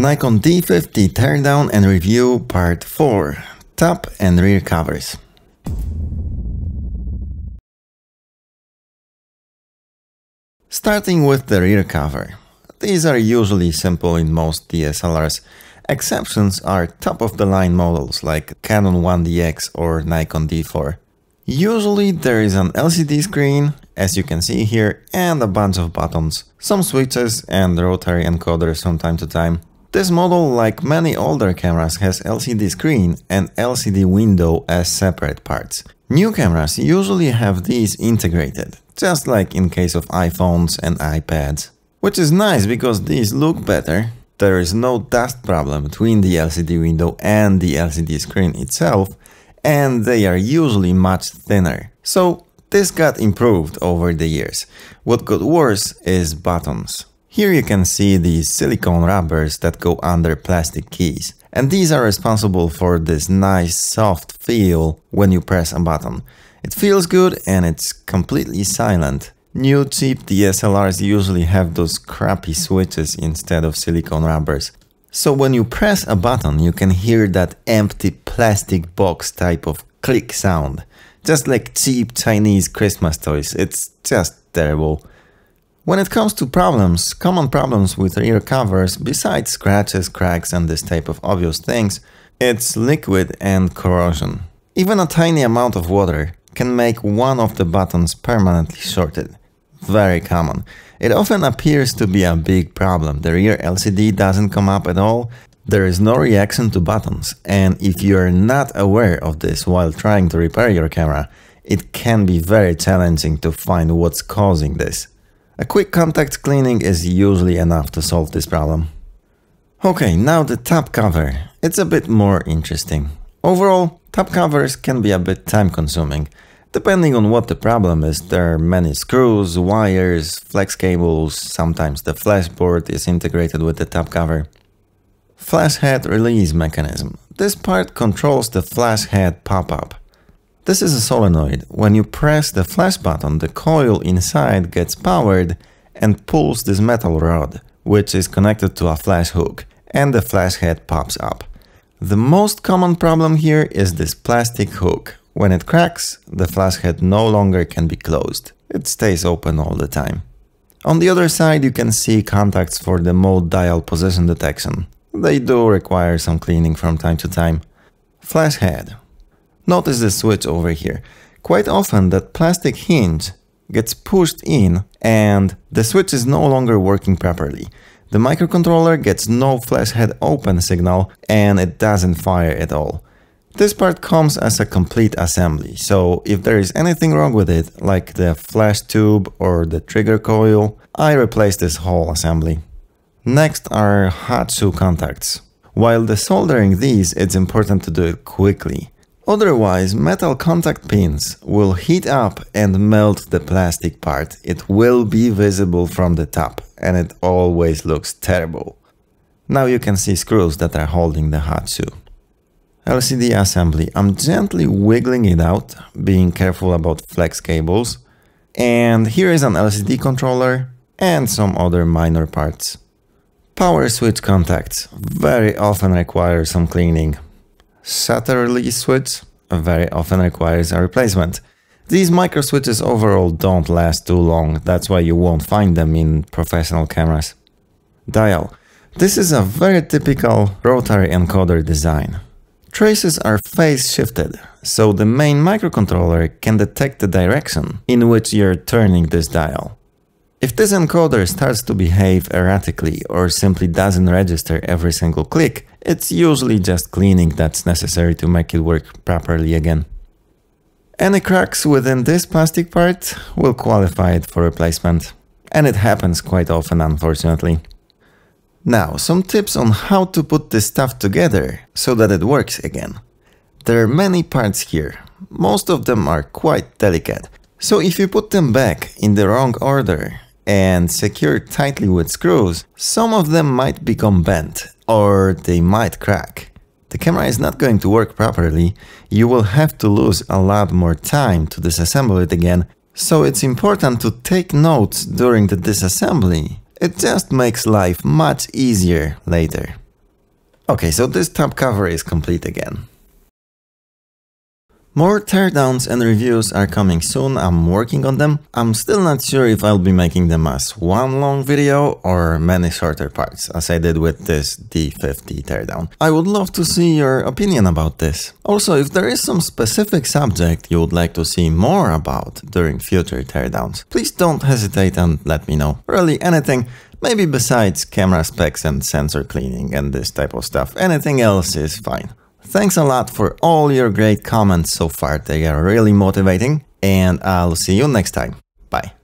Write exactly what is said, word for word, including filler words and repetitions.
Nikon D fifty teardown and review part four. Top and rear covers. Starting with the rear cover. These are usually simple in most D S L Rs. Exceptions are top-of-the-line models like Canon one D X or Nikon D four. Usually there is an L C D screen, as you can see here, and a bunch of buttons, some switches and rotary encoders from time to time. This model, like many older cameras, has L C D screen and L C D window as separate parts. New cameras usually have these integrated, just like in case of iPhones and iPads. Which is nice because these look better. There is no dust problem between the L C D window and the L C D screen itself, and they are usually much thinner. So this got improved over the years. What got worse is buttons. Here you can see these silicone rubbers that go under plastic keys. And these are responsible for this nice soft feel when you press a button. It feels good and it's completely silent. New cheap D S L Rs usually have those crappy switches instead of silicone rubbers. So when you press a button, you can hear that empty plastic box type of click sound. Just like cheap Chinese Christmas toys, it's just terrible. When it comes to problems, common problems with rear covers, besides scratches, cracks and this type of obvious things, it's liquid and corrosion. Even a tiny amount of water can make one of the buttons permanently shorted. Very common. It often appears to be a big problem. The rear L C D doesn't come up at all, there is no reaction to buttons, and if you're not aware of this while trying to repair your camera, it can be very challenging to find what's causing this. A quick contact cleaning is usually enough to solve this problem. Okay, now the top cover. It's a bit more interesting. Overall, top covers can be a bit time-consuming. Depending on what the problem is, there are many screws, wires, flex cables, sometimes the flashboard is integrated with the top cover. Flash head release mechanism. This part controls the flash head pop-up. This is a solenoid. When you press the flash button, the coil inside gets powered and pulls this metal rod, which is connected to a flash hook, and the flash head pops up. The most common problem here is this plastic hook. When it cracks, the flash head no longer can be closed. It stays open all the time. On the other side, you can see contacts for the mode dial position detection. They do require some cleaning from time to time. Flash head. Notice the switch over here. Quite often that plastic hinge gets pushed in and the switch is no longer working properly. The microcontroller gets no flash head open signal and it doesn't fire at all. This part comes as a complete assembly, so if there is anything wrong with it, like the flash tube or the trigger coil, I replace this whole assembly. Next are hot shoe contacts. While desoldering these, it's important to do it quickly. Otherwise, metal contact pins will heat up and melt the plastic part. It will be visible from the top, and it always looks terrible. Now you can see screws that are holding the hot shoe. L C D assembly. I'm gently wiggling it out, being careful about flex cables. And here is an L C D controller and some other minor parts. Power switch contacts very often require some cleaning. Shutter release switch very often requires a replacement. These micro switches overall don't last too long, that's why you won't find them in professional cameras. Dial. This is a very typical rotary encoder design. Traces are phase-shifted, so the main microcontroller can detect the direction in which you're turning this dial. If this encoder starts to behave erratically or simply doesn't register every single click, it's usually just cleaning that's necessary to make it work properly again. Any cracks within this plastic part will qualify it for replacement, and it happens quite often, unfortunately. Now, some tips on how to put this stuff together so that it works again. There are many parts here. Most of them are quite delicate. So if you put them back in the wrong order and secure tightly with screws, some of them might become bent or they might crack. The camera is not going to work properly. You will have to lose a lot more time to disassemble it again. So it's important to take notes during the disassembly. It just makes life much easier later. Okay, so this tab cover is complete again. More teardowns and reviews are coming soon, I'm working on them. I'm still not sure if I'll be making them as one long video or many shorter parts, as I did with this D fifty teardown. I would love to see your opinion about this. Also, if there is some specific subject you would like to see more about during future teardowns, please don't hesitate and let me know. Really anything. Maybe besides camera specs and sensor cleaning and this type of stuff, anything else is fine. Thanks a lot for all your great comments so far, they are really motivating, and I'll see you next time. Bye.